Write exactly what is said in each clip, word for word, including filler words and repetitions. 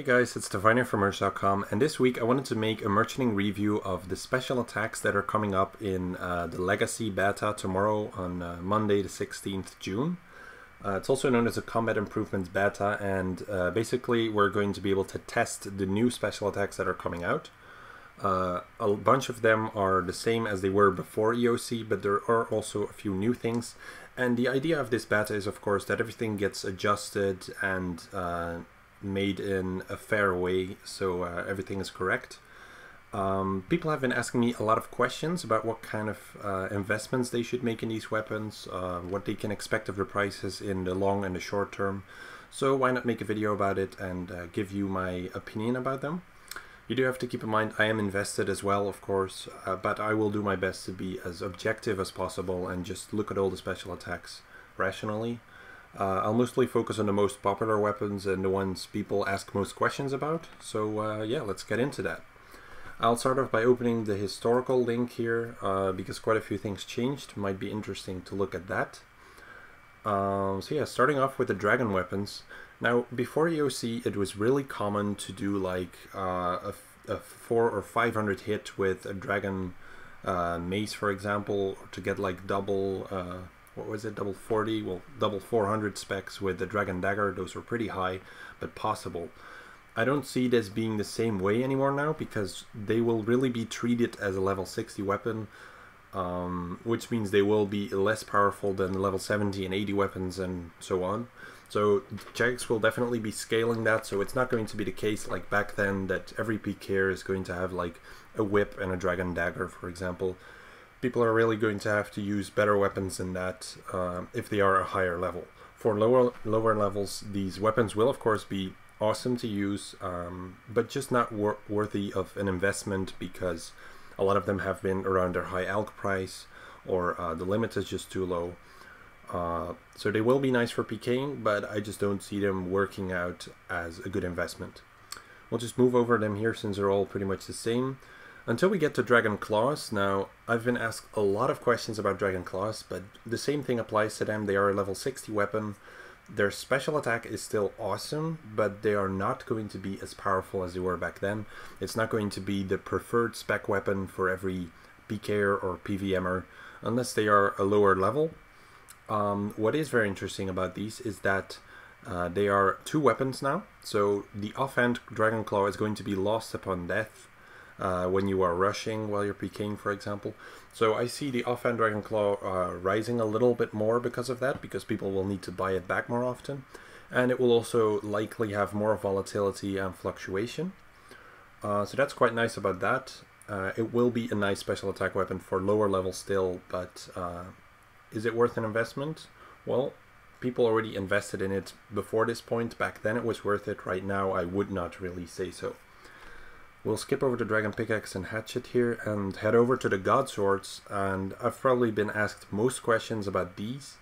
Hey guys, it's Stefanie from Merch dot com, and this week I wanted to make a Merchanting review of the special attacks that are coming up in uh, the Legacy beta tomorrow on uh, Monday the sixteenth of June. Uh, it's also known as a Combat Improvements beta, and uh, basically we're going to be able to test the new special attacks that are coming out. Uh, a bunch of them are the same as they were before E O C, but there are also a few new things. And the idea of this beta is, of course, that everything gets adjusted and uh, made in a fair way, so uh, everything is correct. Um, people have been asking me a lot of questions about what kind of uh, investments they should make in these weapons, uh, what they can expect of the prices in the long and the short term. So why not make a video about it and uh, give you my opinion about them? You do have to keep in mind I am invested as well, of course, uh, but I will do my best to be as objective as possible and just look at all the special attacks rationally. Uh, I'll mostly focus on the most popular weapons and the ones people ask most questions about, so uh, yeah, let's get into that. I'll start off by opening the historical link here, uh, because quite a few things changed. Might be interesting to look at that. Um, so yeah, starting off with the dragon weapons. Now, before E O C, it was really common to do like uh, a, a four or five hundred hit with a dragon uh, mace, for example, to get like double uh, what was it, double forty, well, double four hundred specs with the dragon dagger. Those were pretty high, but possible. I don't see this being the same way anymore now because they will really be treated as a level sixty weapon. Um, which means they will be less powerful than level seventy and eighty weapons and so on. So Jagex will definitely be scaling that, so it's not going to be the case like back then that every P K R is going to have like a whip and a dragon dagger, for example. People are really going to have to use better weapons than that uh, if they are a higher level. For lower, lower levels, these weapons will of course be awesome to use, um, but just not wor- worthy of an investment because a lot of them have been around their high alc price, or uh, the limit is just too low. Uh, so they will be nice for PKing, but I just don't see them working out as a good investment. We'll just move over them here since they're all pretty much the same. Until we get to Dragon Claws. Now, I've been asked a lot of questions about Dragon Claws, but the same thing applies to them. They are a level sixty weapon. Their special attack is still awesome, but they are not going to be as powerful as they were back then. It's not going to be the preferred spec weapon for every P K er or P V M er, unless they are a lower level. Um, what is very interesting about these is that uh, they are two weapons now, so the offhand Dragon Claw is going to be lost upon death uh, when you are rushing while you're PKing, for example. So I see the offhand Dragon Claw uh, rising a little bit more because of that, because people will need to buy it back more often. And it will also likely have more volatility and fluctuation. Uh, so that's quite nice about that. Uh, it will be a nice special attack weapon for lower level still, but uh, is it worth an investment? Well, people already invested in it before this point. Back then it was worth it. Right now I would not really say so. We'll skip over to Dragon Pickaxe and Hatchet here and head over to the Godswords, and I've probably been asked most questions about these,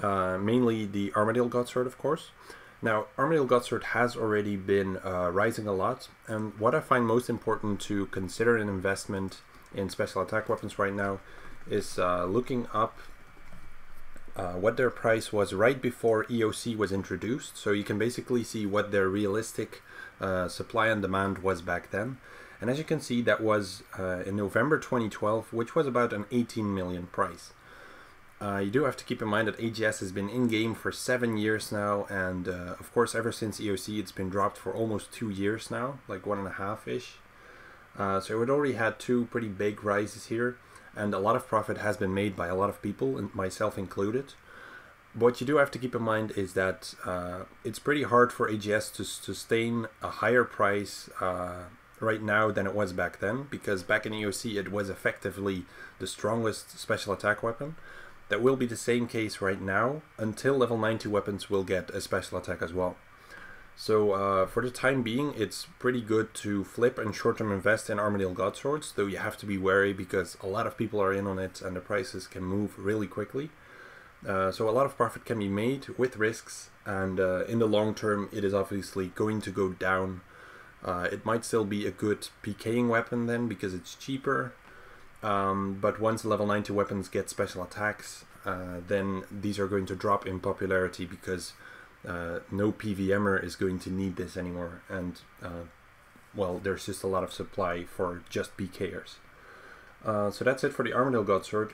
uh, mainly the Armadyl Godsword, of course. Now, Armadyl Godsword has already been uh, rising a lot, and what I find most important to consider an investment in special attack weapons right now is uh, looking up uh, what their price was right before E O C was introduced, so you can basically see what their realistic Uh, supply and demand was back then. And as you can see, that was uh, in November twenty twelve, which was about an eighteen million price. Uh, you do have to keep in mind that A G S has been in-game for seven years now, and uh, of course ever since E O C it's been dropped for almost two years now, like one and a half-ish. Uh, so it already had two pretty big rises here, and a lot of profit has been made by a lot of people, and myself included. What you do have to keep in mind is that uh, it's pretty hard for A G S to sustain a higher price uh, right now than it was back then, because back in E O C it was effectively the strongest special attack weapon. That will be the same case right now until level ninety weapons will get a special attack as well. So uh, for the time being it's pretty good to flip and short-term invest in Armadyl Godswords, though you have to be wary because a lot of people are in on it and the prices can move really quickly. Uh, so a lot of profit can be made with risks, and uh, in the long term it is obviously going to go down. Uh, it might still be a good PKing weapon then because it's cheaper, um, but once level ninety weapons get special attacks, uh, then these are going to drop in popularity because uh, no PVMer is going to need this anymore, and uh, well, there's just a lot of supply for just PKers. Uh, so that's it for the Armadyl Godsword.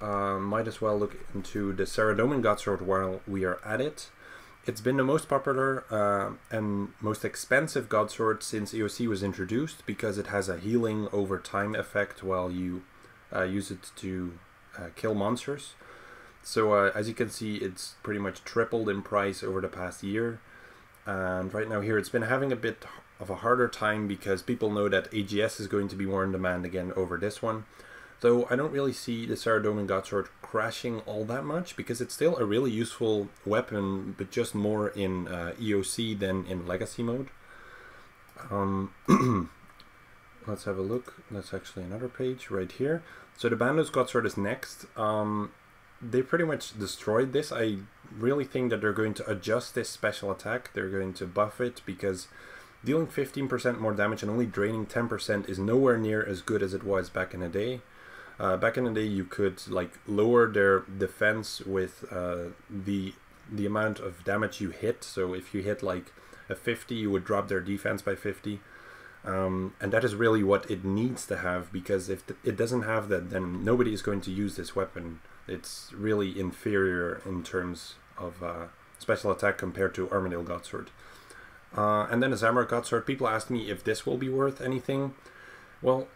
Uh, might as well look into the Saradomin Godsword while we are at it. It's been the most popular uh, and most expensive Godsword since E O C was introduced, because it has a healing over time effect while you uh, use it to uh, kill monsters. So uh, as you can see, it's pretty much tripled in price over the past year. And right now here it's been having a bit of a harder time because people know that A G S is going to be more in demand again over this one. Though I don't really see the Saradomin Godsword crashing all that much, because it's still a really useful weapon, but just more in uh, E O C than in Legacy mode. Um, let's have a look. That's actually another page right here. So the Bandos Godsword is next. Um, they pretty much destroyed this. I really think that they're going to adjust this special attack. They're going to buff it, because dealing fifteen percent more damage and only draining ten percent is nowhere near as good as it was back in the day. Uh, back in the day, you could like lower their defense with uh, the the amount of damage you hit. So if you hit like a fifty, you would drop their defense by fifty. Um, and that is really what it needs to have, because if th it doesn't have that, then nobody is going to use this weapon. It's really inferior in terms of uh, special attack compared to Armadyl Godsword. Uh, and then the Zamorak Godsword. People asked me if this will be worth anything. Well,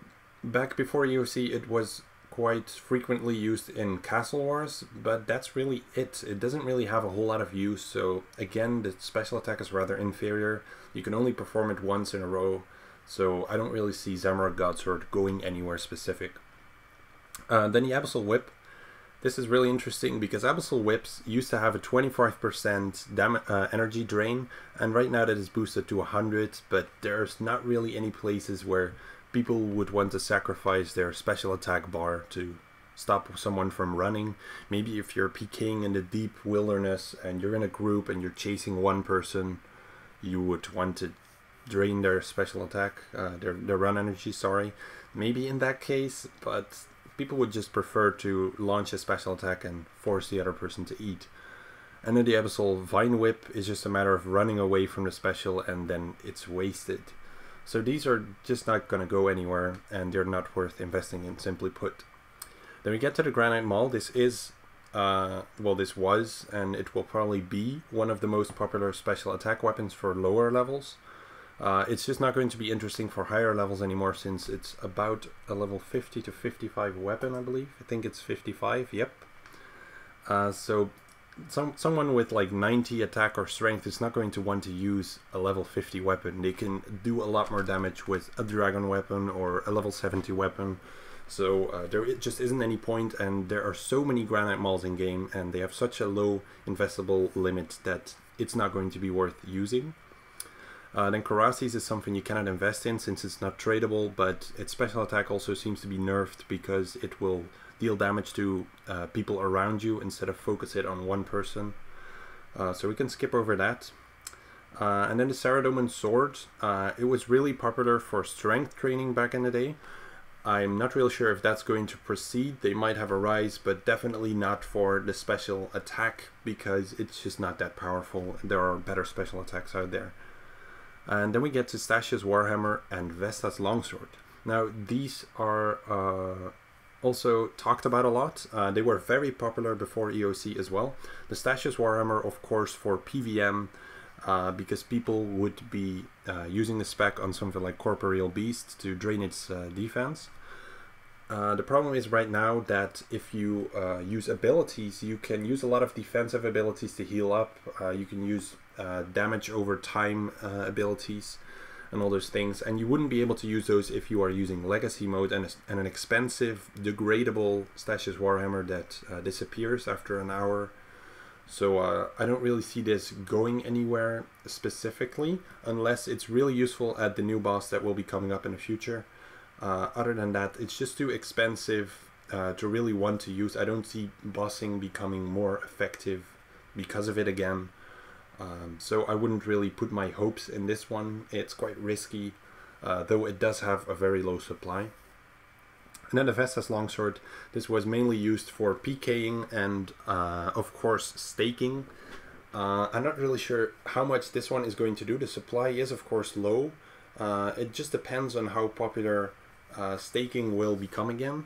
back before E O C, it was quite frequently used in Castle Wars, but that's really it. It doesn't really have a whole lot of use, so again, the special attack is rather inferior. You can only perform it once in a row, so I don't really see Zamorak Godsword going anywhere specific. Uh, then the Abyssal Whip. This is really interesting because Abyssal Whips used to have a twenty-five percent uh, energy drain, and right now that is boosted to one hundred, but there's not really any places where people would want to sacrifice their special attack bar to stop someone from running. Maybe if you're PKing in the deep wilderness and you're in a group and you're chasing one person, you would want to drain their special attack, uh, their, their run energy, sorry. Maybe in that case, but people would just prefer to launch a special attack and force the other person to eat. And then the Abyssal Vine Whip is just a matter of running away from the special and then it's wasted. So these are just not going to go anywhere and they're not worth investing in, simply put. Then we get to the Granite Maul. This is, uh, well this was, and it will probably be one of the most popular special attack weapons for lower levels. Uh, it's just not going to be interesting for higher levels anymore, since it's about a level fifty to fifty-five weapon, I believe. I think it's fifty-five, yep. Uh, so some someone with like ninety attack or strength is not going to want to use a level fifty weapon. They can do a lot more damage with a dragon weapon or a level seventy weapon. So uh, there it just isn't any point, and there are so many Granite Mauls in game and they have such a low investable limit that it's not going to be worth using. Uh, then Karasis is something you cannot invest in since it's not tradable, but its special attack also seems to be nerfed because it will deal damage to uh, people around you instead of focus it on one person. Uh, so we can skip over that. Uh, and then the Saradomin Sword. Uh, it was really popular for strength training back in the day. I'm not really sure if that's going to proceed. They might have a rise, but definitely not for the special attack because it's just not that powerful. There are better special attacks out there. And then we get to Statius's Warhammer and Vesta's Longsword. Now these are uh, also talked about a lot. Uh, they were very popular before E O C as well. The Statius's Warhammer, of course, for P V M, uh, because people would be uh, using the spec on something like Corporeal Beast to drain its uh, defense. Uh, the problem is right now that if you uh, use abilities, you can use a lot of defensive abilities to heal up. Uh, you can use uh, damage over time uh, abilities and all those things, and you wouldn't be able to use those if you are using Legacy mode and, a, and an expensive, degradable Statius's Warhammer that uh, disappears after an hour. So uh, I don't really see this going anywhere specifically, unless it's really useful at the new boss that will be coming up in the future. Uh, other than that, it's just too expensive uh, to really want to use. I don't see bossing becoming more effective because of it again. Um, so I wouldn't really put my hopes in this one. It's quite risky, uh, though it does have a very low supply. And then the Vesta's Longsword. This was mainly used for PKing and, uh, of course, staking. Uh, I'm not really sure how much this one is going to do. The supply is of course low. Uh, it just depends on how popular uh, staking will become again.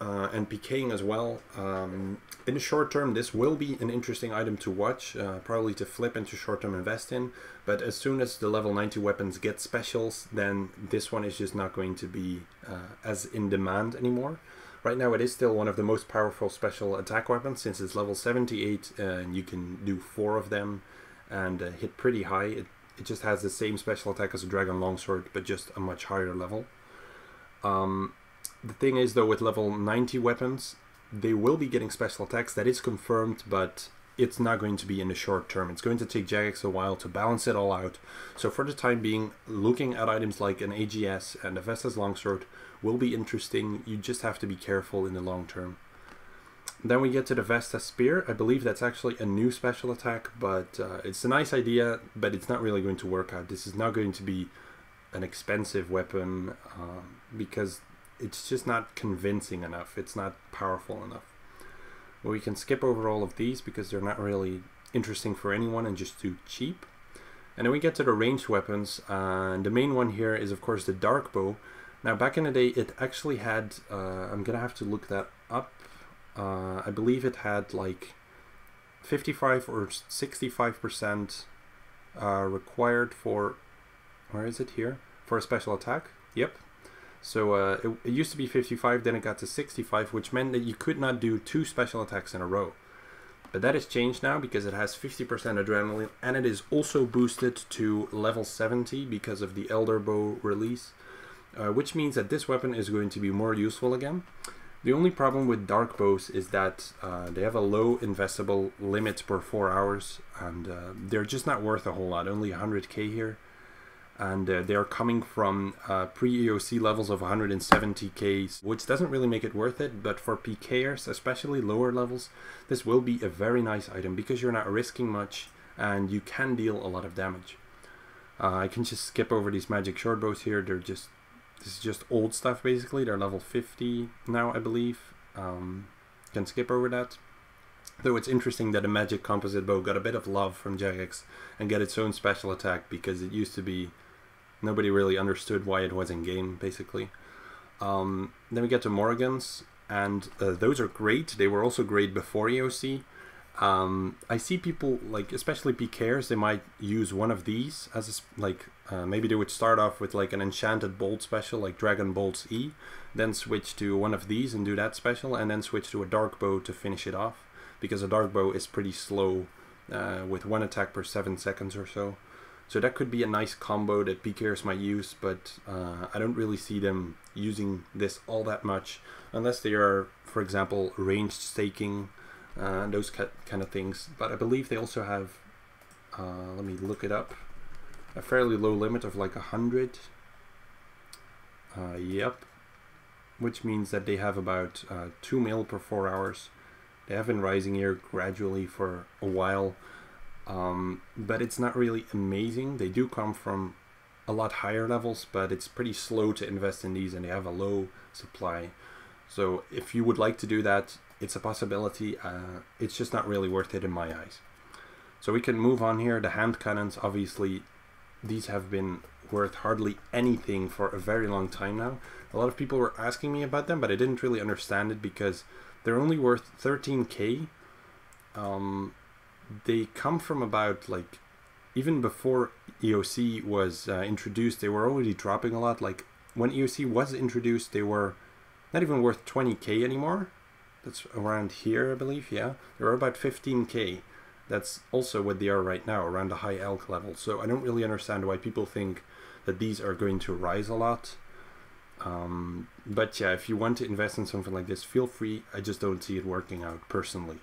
Uh, and PKing as well. Um, in the short term, this will be an interesting item to watch, uh, probably to flip and to short term invest in, but as soon as the level ninety weapons get specials, then this one is just not going to be uh, as in demand anymore. Right now it is still one of the most powerful special attack weapons, since it's level seventy-eight uh, and you can do four of them and uh, hit pretty high. It, it just has the same special attack as a Dragon Longsword, but just a much higher level. Um, The thing is, though, with level ninety weapons, they will be getting special attacks. That is confirmed, but it's not going to be in the short term. It's going to take Jagex a while to balance it all out. So for the time being, looking at items like an A G S and a Vesta's Longsword will be interesting. You just have to be careful in the long term. Then we get to the Vesta Spear. I believe that's actually a new special attack, but uh, it's a nice idea, but it's not really going to work out. This is not going to be an expensive weapon uh, because it's just not convincing enough. It's not powerful enough. Well, we can skip over all of these because they're not really interesting for anyone and just too cheap. And then we get to the ranged weapons. Uh, and the main one here is, of course, the Dark Bow. Now, back in the day, it actually had... Uh, I'm going to have to look that up. Uh, I believe it had like fifty-five or sixty-five percent uh, required for... Where is it here? For a special attack. Yep. So uh, it, it used to be fifty-five, then it got to sixty-five, which meant that you could not do two special attacks in a row. But that has changed now because it has fifty percent adrenaline, and it is also boosted to level seventy because of the Elder Bow release, uh, which means that this weapon is going to be more useful again. The only problem with Dark Bows is that uh, they have a low investable limit per four hours, and uh, they're just not worth a whole lot, only one hundred K here. And uh, they are coming from uh, pre-E O C levels of one hundred seventy K, which doesn't really make it worth it, but for PKers, especially lower levels, this will be a very nice item because you're not risking much and you can deal a lot of damage. Uh, I can just skip over these magic short bows here. They're just, this is just old stuff basically. They're level fifty now, I believe. Um, can skip over that. Though it's interesting that a Magic Composite Bow got a bit of love from Jagex and got its own special attack because it used to be nobody really understood why it was in game, basically. Um, then we get to Morrigan's, and uh, those are great. They were also great before E O C. Um, I see people, like especially PKers, they might use one of these as a, like uh, maybe they would start off with like an Enchanted Bolt special, like Dragon Bolt's E, then switch to one of these and do that special, and then switch to a Dark Bow to finish it off, because a Dark Bow is pretty slow uh, with one attack per seven seconds or so. So that could be a nice combo that PKers might use, but uh, I don't really see them using this all that much, unless they are, for example, ranged staking, uh, those kind of things. But I believe they also have, uh, let me look it up, a fairly low limit of like one hundred. Uh, yep, which means that they have about uh, two mil per four hours. They have been rising here gradually for a while, um, but it's not really amazing. They do come from a lot higher levels, but it's pretty slow to invest in these, and they have a low supply. So if you would like to do that, it's a possibility. Uh, it's just not really worth it in my eyes. So we can move on here. The hand cannons, obviously, these have been worth hardly anything for a very long time now. A lot of people were asking me about them, but I didn't really understand it because they're only worth thirteen K. Um, they come from about, like, even before E O C was uh, introduced, they were already dropping a lot. Like, when E O C was introduced, they were not even worth twenty K anymore. That's around here, I believe, yeah. They were about fifteen K. That's also what they are right now, around the high elk level. So I don't really understand why people think that these are going to rise a lot. Um, but yeah, if you want to invest in something like this, feel free. I just don't see it working out personally.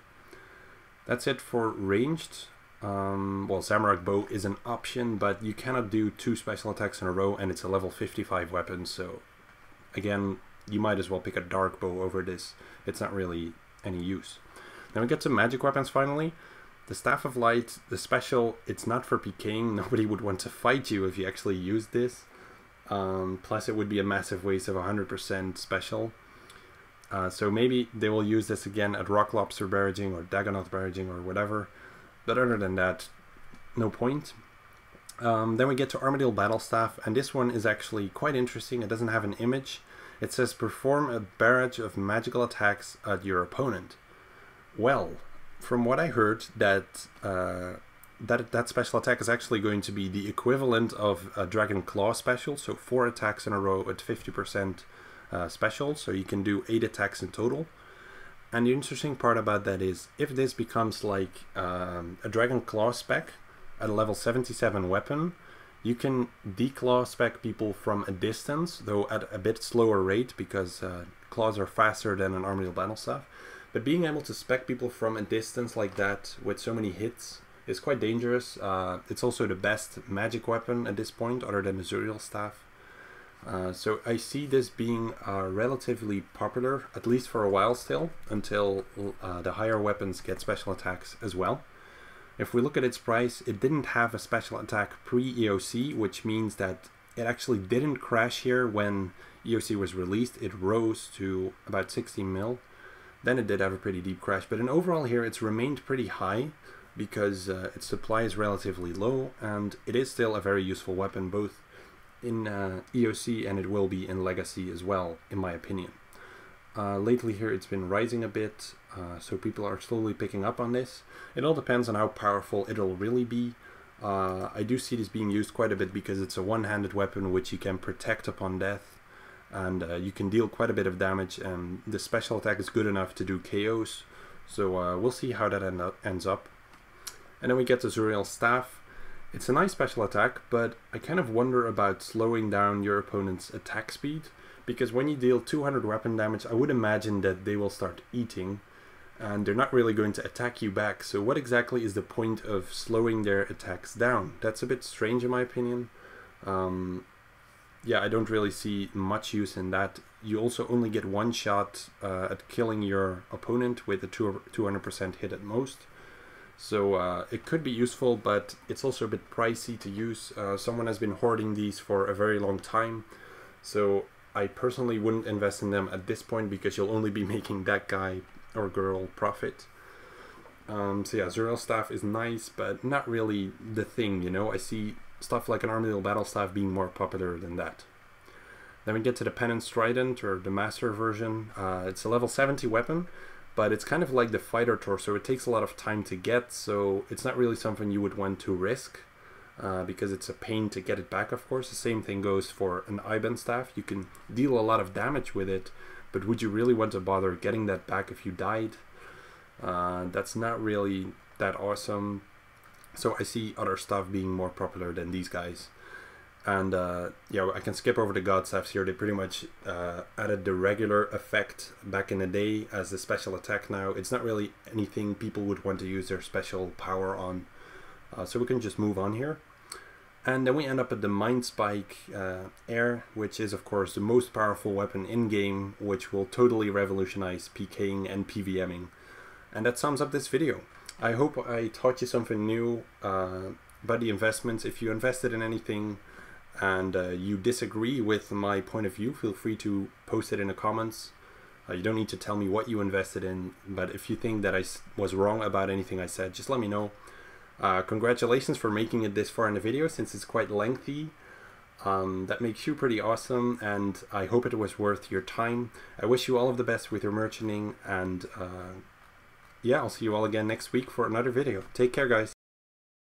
That's it for ranged. Um, well, Zamorak Bow is an option, but you cannot do two special attacks in a row, and it's a level fifty-five weapon. So again, you might as well pick a Dark Bow over this. It's not really any use. Then we get to magic weapons finally. The Staff of Light, the special, it's not for PKing. Nobody would want to fight you if you actually used this. Um, plus it would be a massive waste of one hundred percent special. Uh, so maybe they will use this again at Rock Lobster Barraging or Dagonoth Barraging or whatever. But other than that, no point. Um, then we get to Armadyl Battlestaff, and this one is actually quite interesting. It doesn't have an image. It says perform a barrage of magical attacks at your opponent. Well, from what I heard, that uh, that that special attack is actually going to be the equivalent of a Dragon Claw special, so four attacks in a row at fifty percent uh, special, so you can do eight attacks in total. And the interesting part about that is, if this becomes like um, a Dragon Claw spec, at a level seventy-seven weapon, you can declaw spec people from a distance, though at a bit slower rate, because uh, claws are faster than an Armadyl Battlestaff. But being able to spec people from a distance like that with so many hits is quite dangerous. Uh, it's also the best magic weapon at this point, other than the Zuriel Staff. Uh, so I see this being uh, relatively popular, at least for a while still, until uh, the higher weapons get special attacks as well. If we look at its price, it didn't have a special attack pre-E O C, which means that it actually didn't crash here when E O C was released. It rose to about sixteen mil. Then it did have a pretty deep crash, but in overall here it's remained pretty high because uh, its supply is relatively low, and it is still a very useful weapon, both in uh, E O C and it will be in Legacy as well, in my opinion. Uh, lately here it's been rising a bit, uh, so people are slowly picking up on this. It all depends on how powerful it'll really be. Uh, I do see this being used quite a bit because it's a one-handed weapon which you can protect upon death, and uh, you can deal quite a bit of damage, and the special attack is good enough to do K Os, so uh, we'll see how that end up, ends up. And then we get the Zuriel Staff. It's a nice special attack, but I kind of wonder about slowing down your opponent's attack speed, because when you deal two hundred weapon damage, I would imagine that they will start eating, and they're not really going to attack you back, so what exactly is the point of slowing their attacks down? That's a bit strange in my opinion. Um, yeah, I don't really see much use in that. You also only get one shot uh, at killing your opponent with a two hundred percent hit at most, so uh, it could be useful, but it's also a bit pricey to use. Uh, someone has been hoarding these for a very long time, so I personally wouldn't invest in them at this point because you'll only be making that guy or girl profit. Um, so yeah, Zuriel Staff is nice, but not really the thing, you know? I see stuff like an Armadyl Battlestaff being more popular than that. Then we get to the Pendant Trident, or the Master version. Uh, it's a level seventy weapon, but it's kind of like the Fighter Torso. It takes a lot of time to get, so it's not really something you would want to risk. Uh, because it's a pain to get it back, of course. The same thing goes for an Iban Staff. You can deal a lot of damage with it, but would you really want to bother getting that back if you died? Uh, that's not really that awesome. So I see other stuff being more popular than these guys. And uh, yeah, I can skip over the God Staffs here. They pretty much uh, added the regular effect back in the day as a special attack now. It's not really anything people would want to use their special power on. Uh, so we can just move on here. And then we end up at the Mind Spike uh, Air, which is of course the most powerful weapon in game, which will totally revolutionize PKing and PVMing. And that sums up this video. I hope I taught you something new uh, about the investments. If you invested in anything and uh, you disagree with my point of view, feel free to post it in the comments. Uh, you don't need to tell me what you invested in, but if you think that I was wrong about anything I said, just let me know. Uh, congratulations for making it this far in the video, since it's quite lengthy. Um, that makes you pretty awesome, and I hope it was worth your time. I wish you all of the best with your merchanting, and uh, yeah, I'll see you all again next week for another video. Take care, guys.